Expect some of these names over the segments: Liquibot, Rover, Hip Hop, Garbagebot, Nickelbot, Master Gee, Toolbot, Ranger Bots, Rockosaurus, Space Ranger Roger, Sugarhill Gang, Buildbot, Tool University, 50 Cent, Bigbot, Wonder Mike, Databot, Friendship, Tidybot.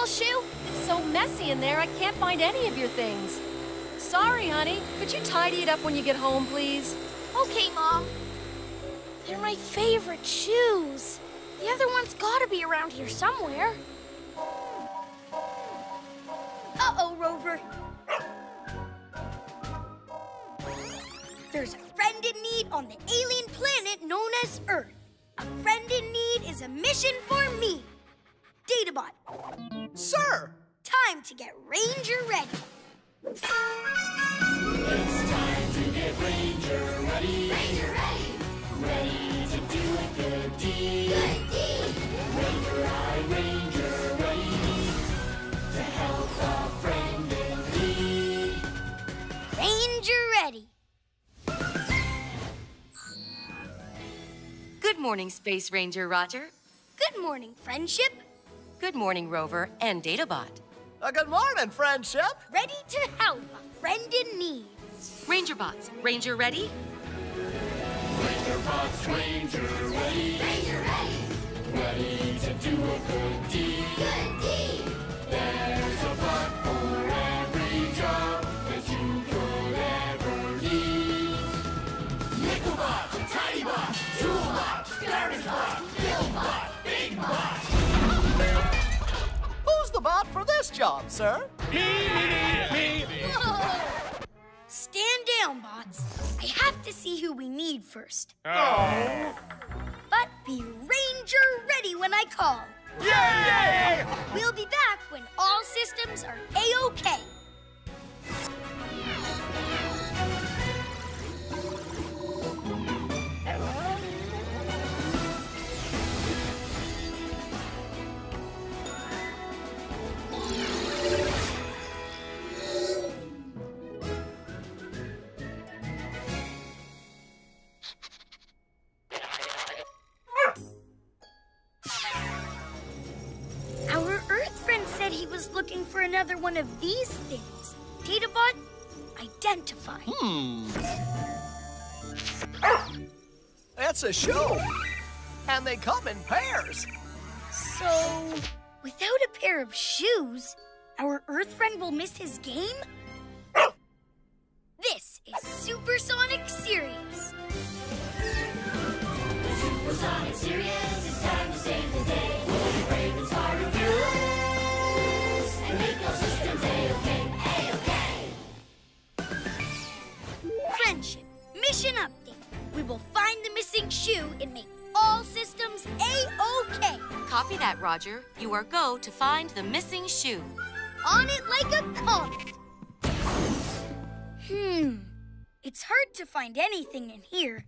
ball shoe? It's so messy in there, I can't find any of your things. Sorry, honey. Could you tidy it up when you get home, please? Okay, Mom. They're my favorite shoes. The other one's gotta be around here somewhere. Uh-oh, Rover. There's a friend in need on the alien planet known as Earth. A friend in need is a mission for me, Databot. Sir! Time to get Ranger ready. It's time to get Ranger ready. Ranger ready. Ready to do a good deed. Good deed. Ranger, I, Ranger ready to help a friend in need. Ranger ready. Good morning, Space Ranger Roger. Good morning, Friendship. Good morning, Rover and Databot. Good morning, Friendship. Ready to help a friend in need. Ranger Bots, Ranger ready? Ranger Bots, Ranger ready. Ranger ready. Ready to do a good deed. Good deed. There's a bot for every job that you could ever need. Nickelbot, Tidybot, Toolbot, Garbagebot, Buildbot, Bigbot. Who's the bot for this job, sir? Me. Stand down, bots. I have to see who we need first. Oh. But be Ranger ready when I call. Yay! We'll be back when all systems are A-OK. Looking for another one of these things. Tidybot, identify. That's a shoe. And they come in pairs. So, without a pair of shoes, our Earth friend will miss his game? This is Supersonic Series. The Supersonic Series, it's time to save the day. We'll be brave and smart and fearless. Systems A-OK, A-OK. Friendship, mission update. We will find the missing shoe and make all systems A-OK. Copy that, Roger. You are go to find the missing shoe. On it like a comet. It's hard to find anything in here.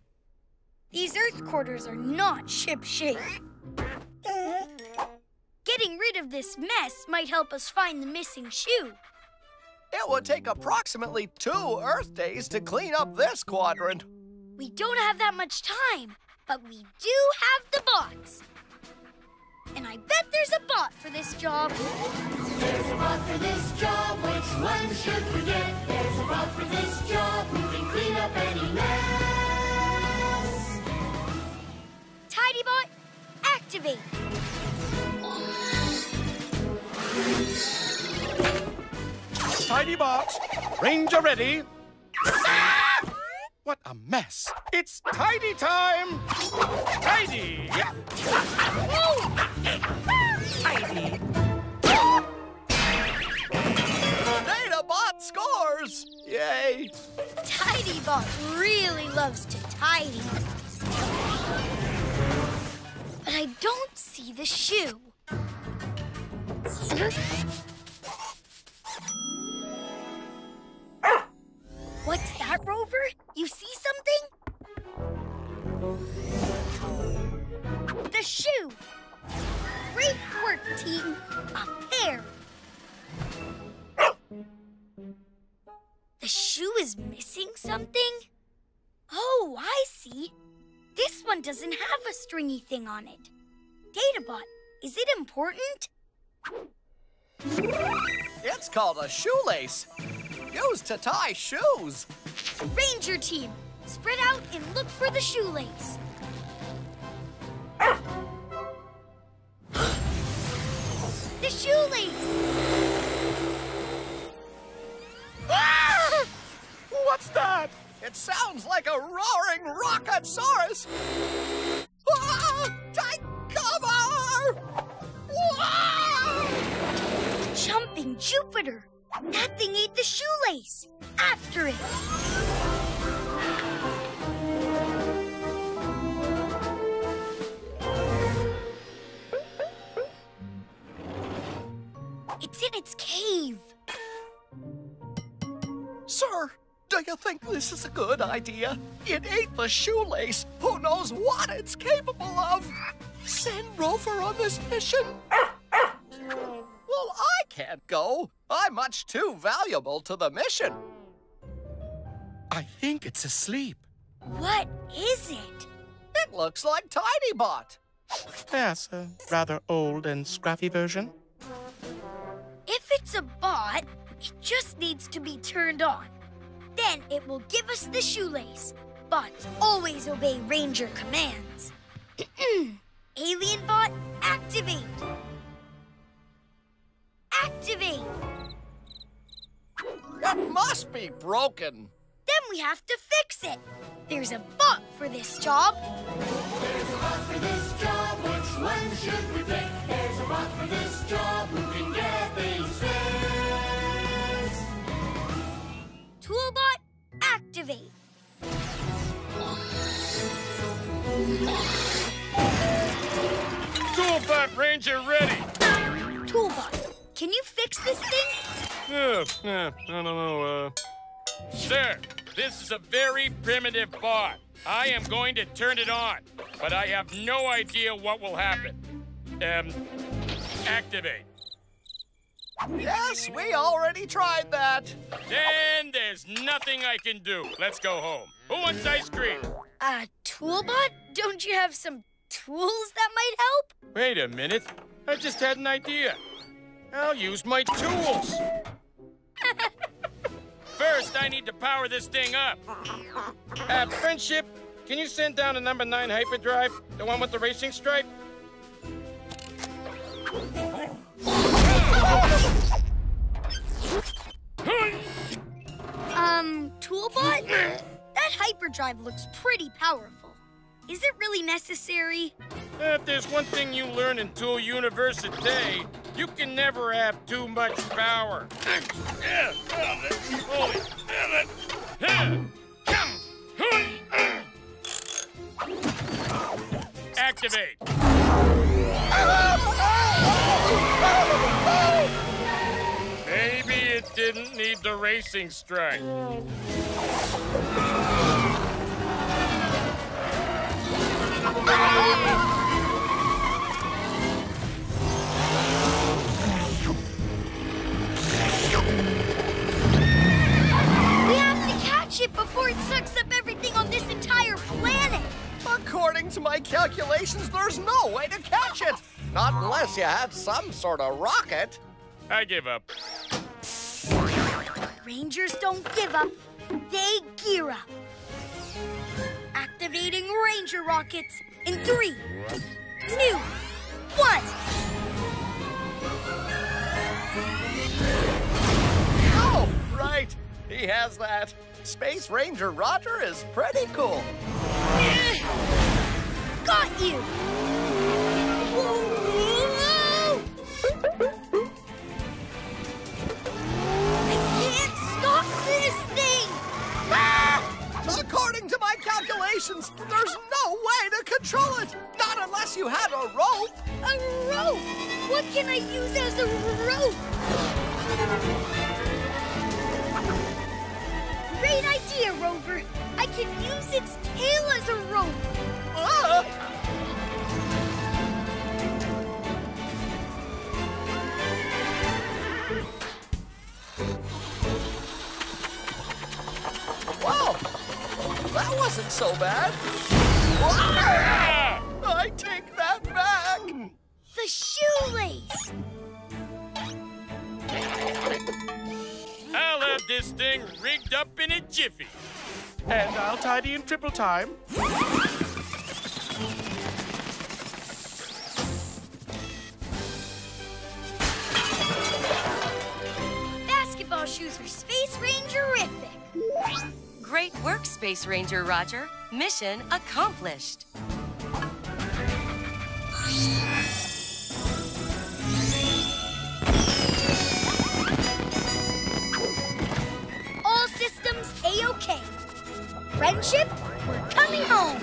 These Earth quarters are not ship-shape. Getting rid of this mess might help us find the missing shoe. It will take approximately 2 Earth days to clean up this quadrant. We don't have that much time, but we do have the bots. And I bet there's a bot for this job. There's a bot for this job, which one should we get? There's a bot for this job, who can clean up any mess. Tidybot, activate. Tidybot, Ranger ready. Ah! What a mess. It's tidy time. Tidy. Yeah. Tidy. The Databot scores. Yay. Tidybot really loves to tidy. But I don't see the shoe. What's that, Rover? You see something? The shoe! Great work, team! A pair! The shoe is missing something? Oh, I see. This one doesn't have a stringy thing on it. Databot, is it important? It's called a shoelace. Used to tie shoes. Ranger team, spread out and look for the shoelace. The shoelace! It sounds like a roaring rockosaurus! Ah, take cover! Whoa! Jumping Jupiter! That thing ate the shoelace! After it! It's in its cave! Sir, do you think this is a good idea? It ate the shoelace. Who knows what it's capable of? Send Rover on this mission. Well, I can't go. I'm much too valuable to the mission. I think it's asleep. What is it? It looks like Tidybot. Yes, a rather old and scruffy version. If it's a bot, it just needs to be turned on. Then it will give us the shoelace. Bots always obey Ranger commands. Alien bot, activate! Activate! It must be broken. Then we have to fix it. There's a bot for this job. There's a bot for this job. Which one should we pick? There's a bot for this job. Who can get things fixed? Toolbot, activate. Toolbot Ranger ready. Toolbot, can you fix this thing? I don't know. Sir, this is a very primitive bot. I am going to turn it on, but I have no idea what will happen. Activate. Yes, we already tried that. Then there's nothing I can do. Let's go home. Who wants ice cream? Toolbot? Don't you have some tools that might help? Wait a minute. I just had an idea. I'll use my tools. First, I need to power this thing up. Friendship, can you send down a number 9 hyperdrive? The one with the racing stripe? Toolbot? That hyperdrive looks pretty powerful. Is it really necessary? If there's one thing you learn in Tool University, you can never have too much power. Activate. Maybe it didn't need the racing stripe. We have to catch it before it sucks up everything on this entire planet. According to my calculations, there's no way to catch it. Not unless you have some sort of rocket. I give up. Rangers don't give up. They gear up. Activating Ranger rockets in 3, 2, 1. Oh, right. He has that. Space Ranger Roger is pretty cool. Got you. I can't stop this thing. According to my calculations, there's no way to control it. Not unless you had a rope. A rope? What can I use as a rope? Great idea, Rover. I can use its tail as a rope. Wow, that wasn't so bad. I take that back. The shoelace. I'll have this thing rigged up in a jiffy. And I'll tidy in triple time. Basketball shoes are Space Ranger-rific. Great work, Space Ranger Roger. Mission accomplished. All systems A-OK. Friendship, we're coming home.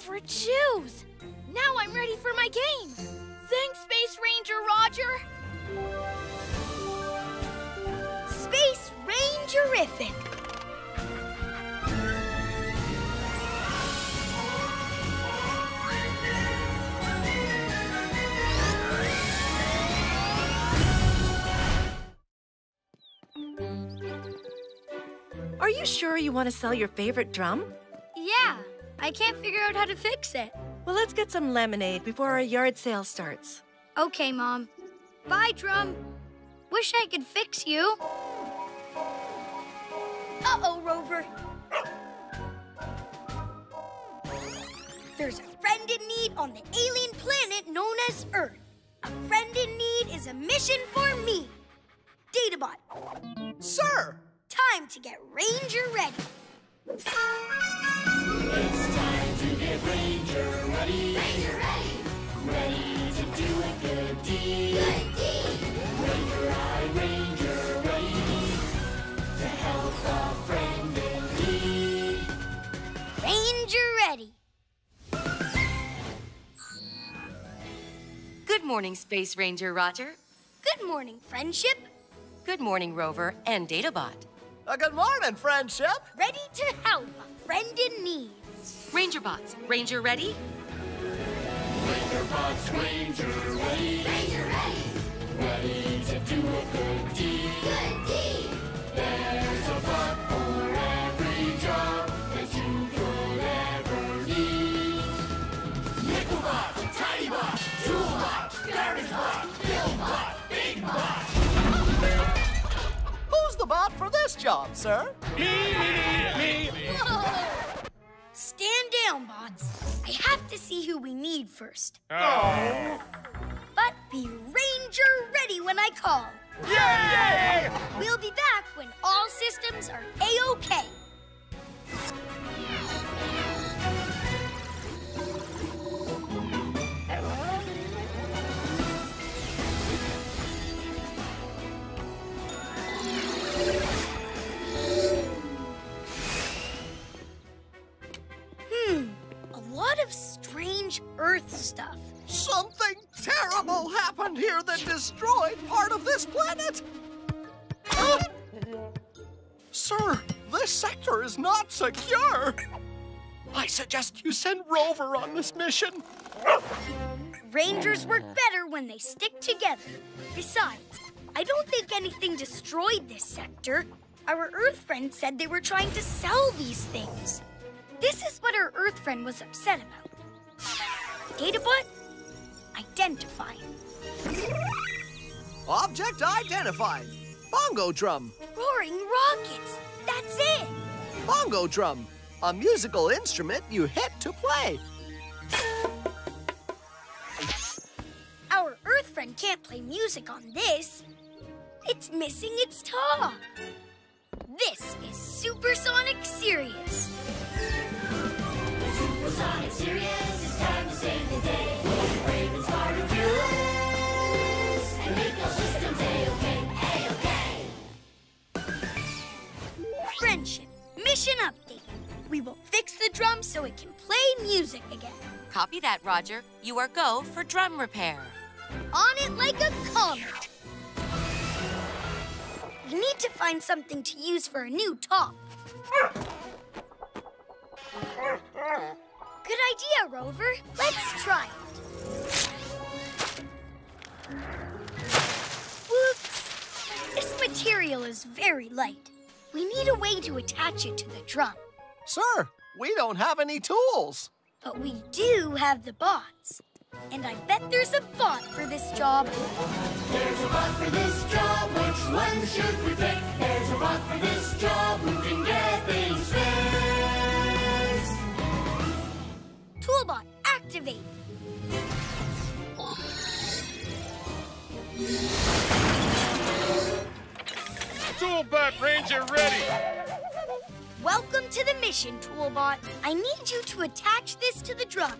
Favorite shoes. Now I'm ready for my game. Thanks, Space Ranger Roger. Space Rangerific. Are you sure you want to sell your favorite drum? Yeah. I can't figure out how to fix it. Well, let's get some lemonade before our yard sale starts. Okay, Mom. Bye, drum. Wish I could fix you. Uh-oh, Rover. There's a friend in need on the alien planet known as Earth. A friend in need is a mission for me. Databot. Sir! Time to get Ranger ready. It's time to get Ranger ready. Ranger ready. Ready to do a good deed. Good deed. Ranger I, Ranger ready to help a friend in need. Ranger ready. Good morning, Space Ranger Roger. Good morning, Friendship. Good morning, Rover and Databot. Good morning, Friendship. Ready to help a friend in need. Ranger Bots, Ranger ready? Ranger Bots, Ranger ready. Ranger ready. Ready to do a good deed. Good deed. There's a bot for every job that you could ever need. Nickelbot, Tidybot, Toolbot, Garbagebot, Buildbot, Bigbot. Who's the bot for this job, sir? Me. Stand down, Bots. I have to see who we need first. Oh. But be Ranger ready when I call. Yay! We'll be back when all systems are A-OK. Strange Earth stuff. Something terrible happened here that destroyed part of this planet. Sir, this sector is not secure. I suggest you send Rover on this mission. Rangers work better when they stick together. Besides, I don't think anything destroyed this sector. Our Earth friend said they were trying to sell these things. This is what our Earth friend was upset about. Databot, identify. Object identified. Bongo drum. Roaring rockets. That's it. Bongo drum, a musical instrument you hit to play. Our Earth friend can't play music on this. It's missing its taw. This is Supersonic Sirius. Supersonic Sirius, it's time to save the day. Brave and smart and fearless, and make all systems A-OK. Friendship, mission update. We will fix the drum so it can play music again. Copy that, Roger. You are go for drum repair. On it like a comet. We need to find something to use for a new top. Good idea, Rover. Let's try it. Whoops! This material is very light. We need a way to attach it to the drum. Sir, we don't have any tools. But we do have the bots. And I bet there's a bot for this job. There's a bot for this job. Which one should we pick? There's a bot for this job. Who can get things fixed? Toolbot, activate. Toolbot Ranger ready. Welcome to the mission, Toolbot. I need you to attach this to the drum.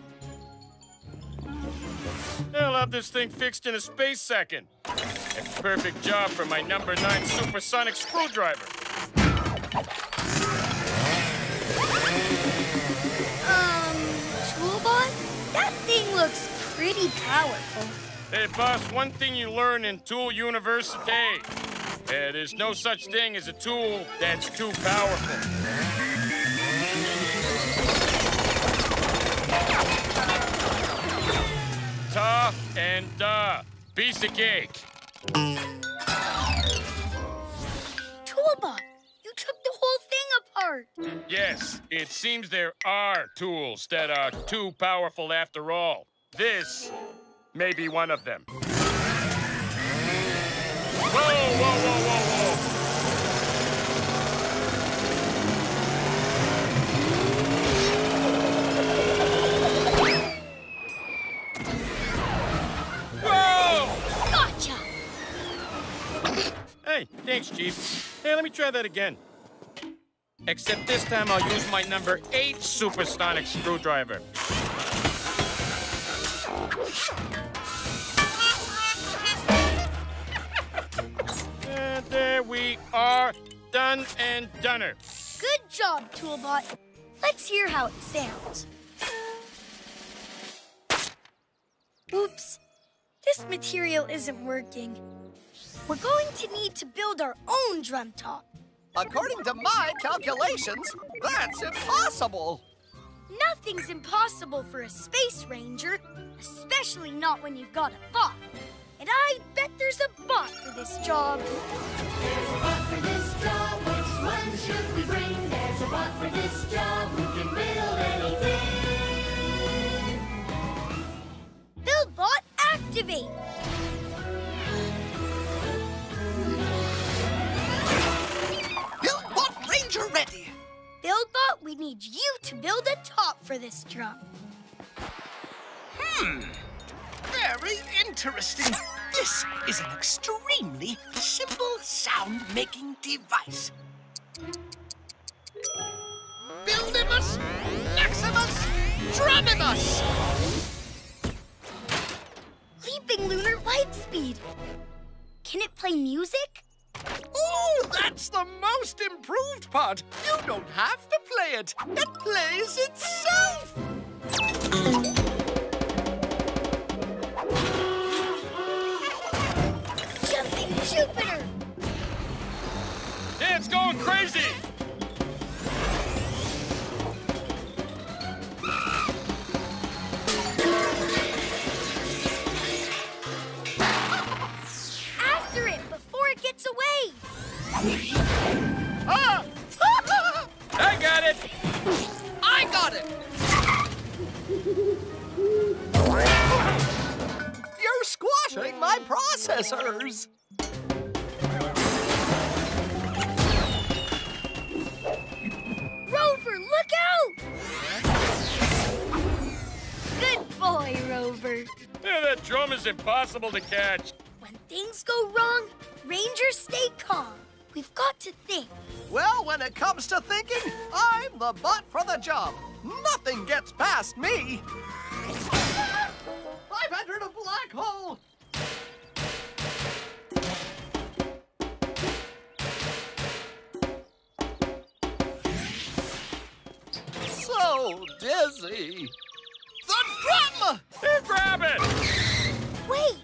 I'll have this thing fixed in a space second. A perfect job for my number 9 supersonic screwdriver. Toolbot? That thing looks pretty powerful. Hey, boss, one thing you learn in Tool University. There's no such thing as a tool that's too powerful. Ta and da. Piece of cake. Toolbot, you took the whole thing apart. Yes, it seems there are tools that are too powerful after all. This may be one of them. Whoa, whoa, whoa, whoa, whoa. Hey, thanks, Chief. Hey, let me try that again. Except this time I'll use my number 8 supersonic screwdriver. And there we are. Done and doner. Good job, Toolbot. Let's hear how it sounds. Oops. This material isn't working. We're going to need to build our own drum top. According to my calculations, that's impossible. Nothing's impossible for a space ranger, especially not when you've got a bot. And I bet there's a bot for this job. There's a bot for this job. Which one should we bring? There's a bot for this job. Who can build anything? Buildbot, activate. Ready. Buildbot, we need you to build a top for this drum. Very interesting. This is an extremely simple sound-making device. Buildimus, Maximus, Drumimus! Leaping lunar light speed. Can it play music? Oh, that's the most improved part. You don't have to play it. It plays itself. Jumping Jupiter. Yeah, it's going crazy. Away. Ah! I got it! I got it! You're squashing my processors! Rover, look out! Good boy, Rover. Yeah, that drum is impossible to catch. When things go wrong, Rangers, stay calm. We've got to think. Well, when it comes to thinking, I'm the bot for the job. Nothing gets past me. I've entered a black hole. So dizzy. The drum! Grab it! Wait.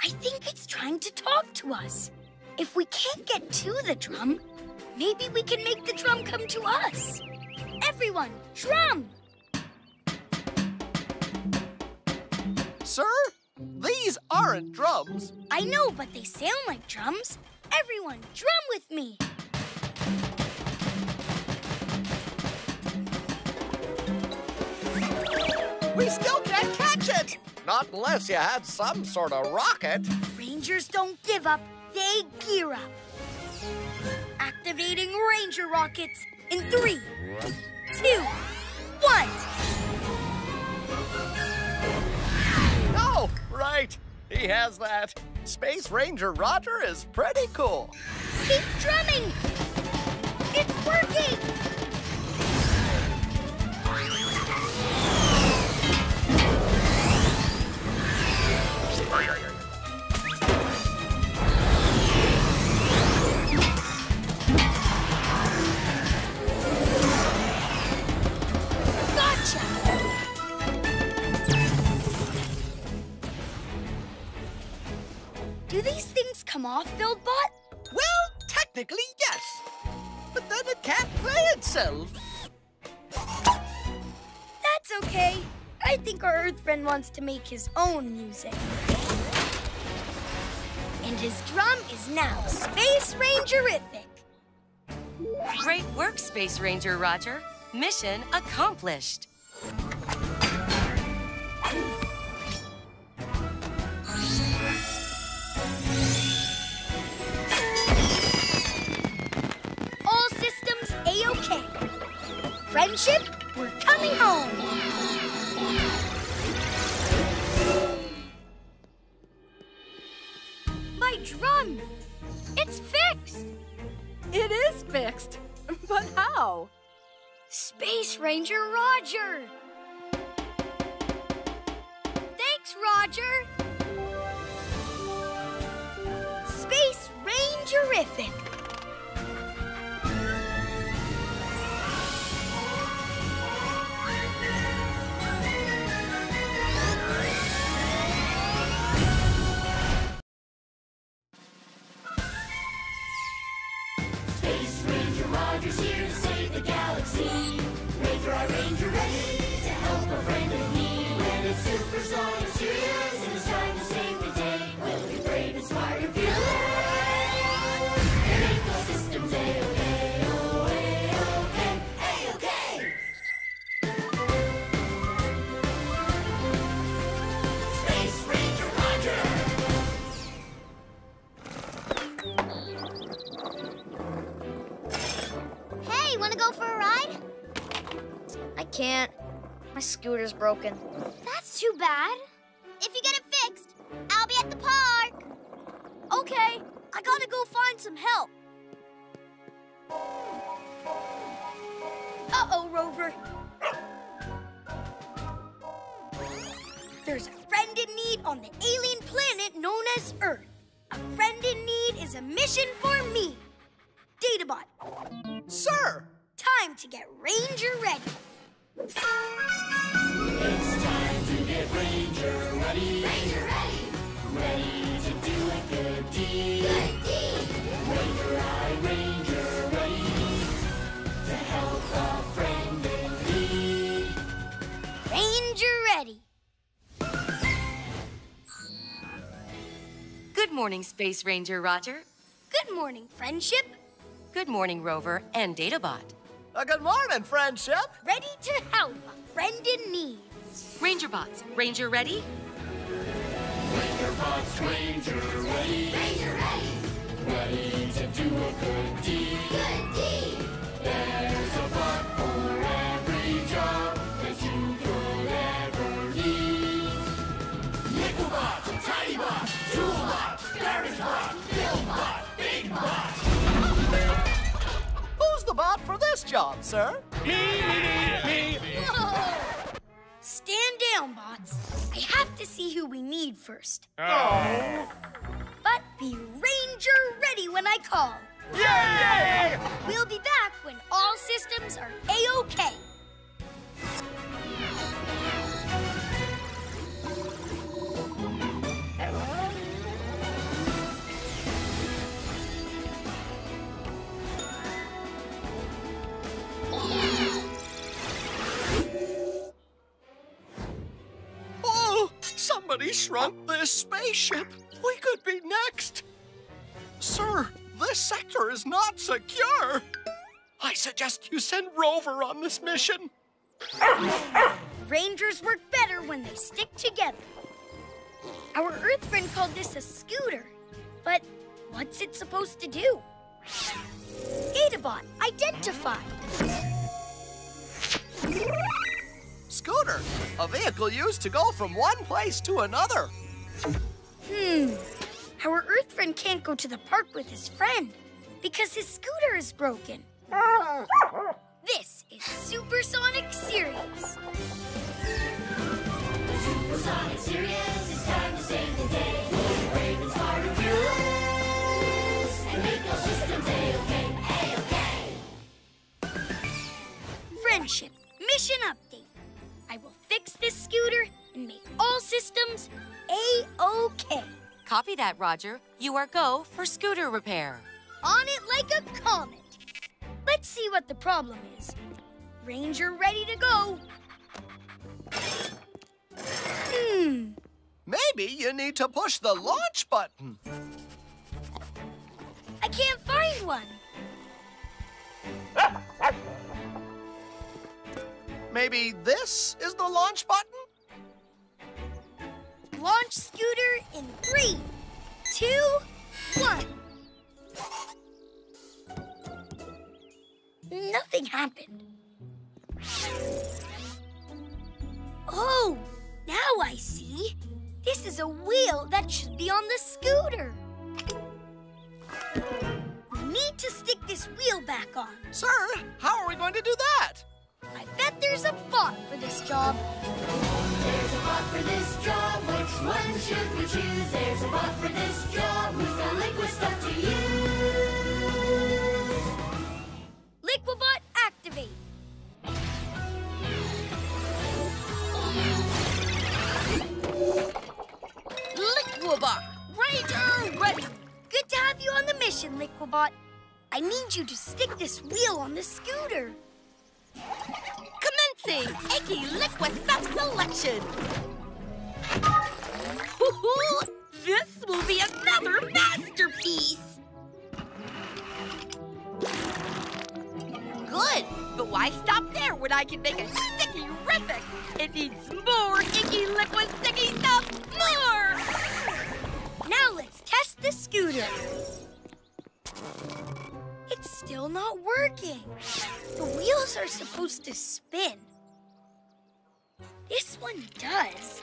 I think it's trying to talk to us. If we can't get to the drum, maybe we can make the drum come to us. Everyone, drum! Sir, these aren't drums. I know, but they sound like drums. Everyone, drum with me. We still can't catch it! Not unless you had some sort of rocket. Rangers don't give up, they gear up. Activating Ranger rockets in 3, 2, 1. Oh, right. He has that. Space Ranger Roger is pretty cool. Keep drumming. It's working. Do these things come off, Buildbot? Well, technically, yes. But then it can't play itself. That's okay. I think our Earth friend wants to make his own music. And his drum is now Space Ranger-ific. Great work, Space Ranger Roger. Mission accomplished. Okay. Friendship, we're coming home. My drum, it's fixed. It is fixed, but how? Space Ranger Roger. Thanks, Roger. Space Ranger-ific. Ranger's here to save the galaxy. Ranger, our Ranger, ready to help a friend in need. When it's super solid and serious, and it's time to save the day, we'll be brave, inspired, and fearless. And make those systems A-okay, oh, A-okay, A-okay. Space Ranger Roger! Hey, wanna go for a ride? I can't. My scooter's broken. That's too bad. If you get it fixed, I'll be at the park. Okay, I gotta go find some help. Uh-oh, Rover. There's a friend in need on the alien planet known as Earth. A friend in need is a mission for me. Databot. Sir! Time to get Ranger ready. It's time to get Ranger ready. Ranger ready. Ready to do a good deed. Good deed. Ranger, I Ranger ready to help a friend in need. Ranger ready. Good morning, Space Ranger Roger. Good morning, Friendship. Good morning, Rover and Databot. Good morning, Friendship. Ready to help a friend in need. Ranger Bots, Ranger ready? Ranger Bots, Ranger ready. Ranger ready. Ready to do a good deed. Good deed. There's a bot for every job that you could ever need. Nickelbot, Tidybot, Toolbot, Garbagebot, Buildbot, Bigbot. The bot for this job, sir. Me. Stand down, bots. I have to see who we need first. Oh. But be Ranger ready when I call. Yay! We'll be back when all systems are A-OK. Somebody shrunk this spaceship. We could be next. Sir, this sector is not secure. I suggest you send Rover on this mission. Rangers work better when they stick together. Our Earth friend called this a scooter, but what's it supposed to do? Databot, identify. Scooter, a vehicle used to go from one place to another. Our Earth friend can't go to the park with his friend because his scooter is broken. This is Supersonic Sirius. Supersonic Sirius, it's time to save the day. Brave and smart and fearless, and make our systems A-OK. Friendship mission update. I will fix this scooter and make all systems A-OK. Copy that, Roger. You are go for scooter repair. On it like a comet. Let's see what the problem is. Ranger ready to go. Maybe you need to push the launch button. I can't find one. Maybe this is the launch button? Launch scooter in 3, 2, 1. Nothing happened. Oh, now I see. This is a wheel that should be on the scooter. We need to stick this wheel back on. Sir, how are we going to do that? I bet there's a bot for this job. There's a bot for this job, which one should we choose? There's a bot for this job, who's got liquid stuff to use? Liquibot activate. Liquibot, Ranger ready. Good to have you on the mission, Liquibot. I need you to stick this wheel on the scooter. Commencing Eggy Liquid Stuff Selection! This will be another masterpiece! Good, but why stop there when I can make a sticky-rific? It needs more Eggy Liquid Sticky Stuff! More! Now let's test the scooter. It's still not working. The wheels are supposed to spin. This one does,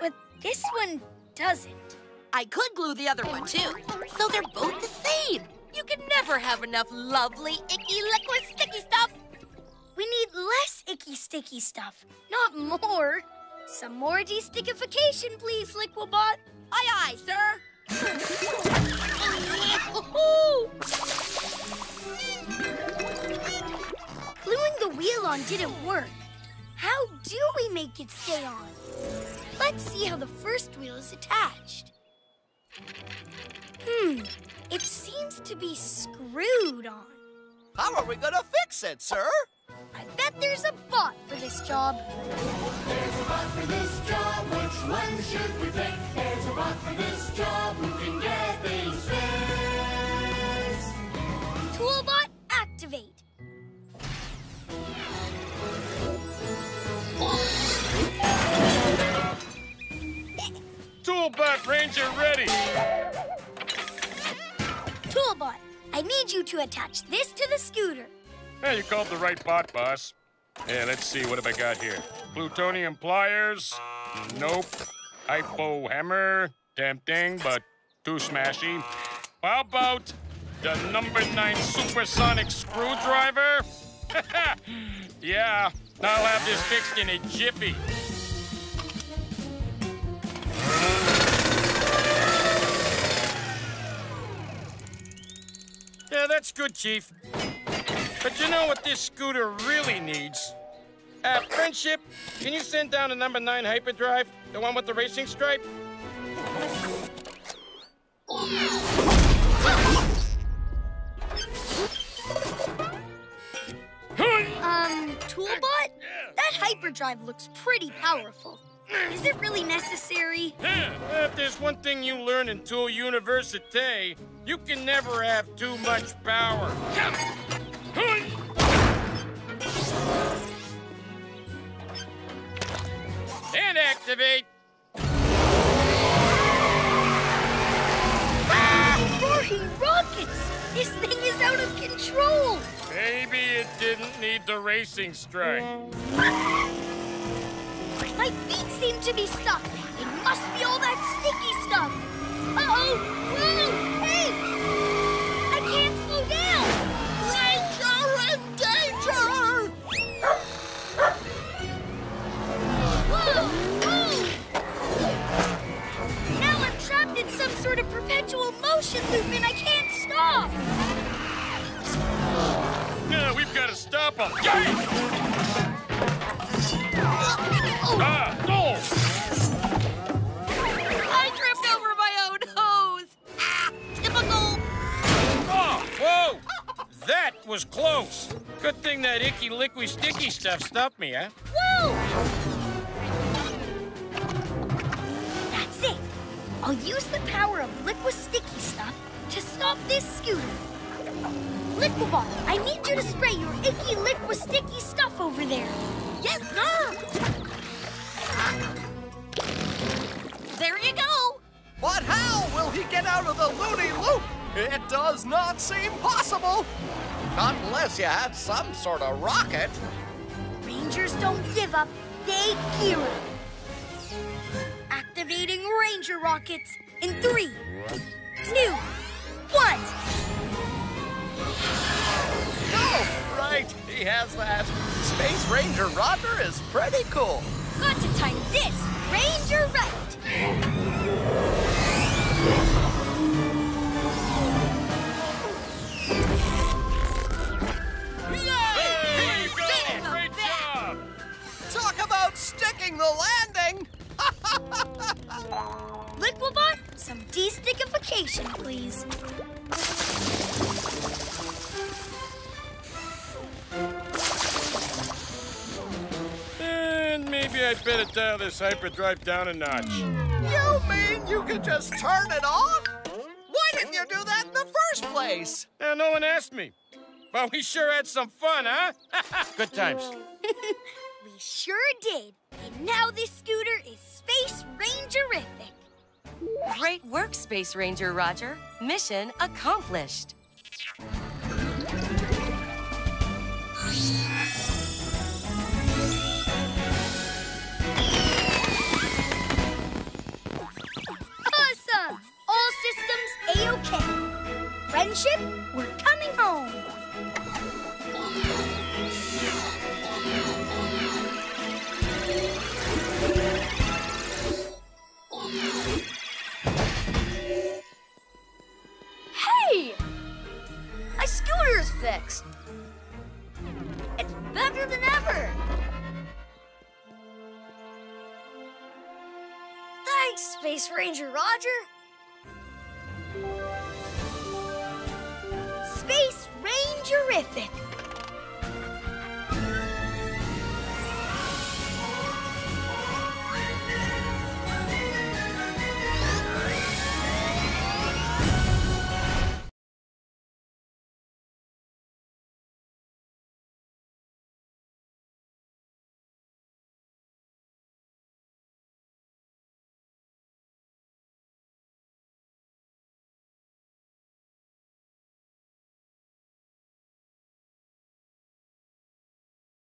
but this one doesn't. I could glue the other one too, so they're both the same. You can never have enough lovely icky liquid sticky stuff. We need less icky sticky stuff, not more. Some more destickification, please, Liquibot. Aye, aye, sir. Gluing the wheel on didn't work. How do we make it stay on? Let's see how the first wheel is attached. It seems to be screwed on. How are we gonna fix it, sir? I bet there's a bot for this job. There's a bot for this job, which one should we pick? There's a bot for this job, who can get things fixed? Toolbot activate. Toolbot Ranger ready. Toolbot, I need you to attach this to the scooter. Yeah, you called the right bot, boss. Yeah, let's see, what have I got here? Plutonium pliers? Nope. Hypo hammer? Tempting, but too smashy. How about the number 9 supersonic screwdriver? Yeah, I'll have this fixed in a jiffy. Yeah, that's good, Chief. But you know what this scooter really needs? Friendship, can you send down a number 9 hyperdrive? The one with the racing stripe? Toolbot? That hyperdrive looks pretty powerful. Is it really necessary? Yeah. If there's one thing you learn in Tool University, you can never have too much power. And activate. Roaring rockets! This thing is out of control. Maybe it didn't need the racing strike. My feet seem to be stuck. It must be all that sticky stuff. action loop and I can't stop! Yeah, we've got to stop him. Oh. Ah, no! I tripped over my own hose. Ah, typical. Oh, whoa! That was close. Good thing that icky, liquidy, sticky stuff stopped me, huh? Whoa! That's it. I'll use the power of liquid sticky stuff to stop this scooter. Liquibot, I need you to spray your icky, liquid, sticky stuff over there. Yes, sir! There you go! But how will he get out of the loony loop? It does not seem possible. Unless you have some sort of rocket. Rangers don't give up, they gear up. Activating Ranger rockets in 3, 2, 1. Oh, right, he has that. Space Ranger Roger is pretty cool. Got to time this Ranger right. Sticking the landing! Liquibot, some de-stickification, please. And maybe I'd better dial this hyperdrive down a notch. You mean you could just turn it off? Why didn't you do that in the first place? No one asked me. But we sure had some fun, huh? Good times. We sure did. And now this scooter is Space Ranger-ific. Great work, Space Ranger Roger. Mission accomplished. Awesome! All systems A-OK. Friendship, we're coming home. Hey! My scooter's fixed. It's better than ever. Thanks, Space Ranger Roger. Space Ranger-ific.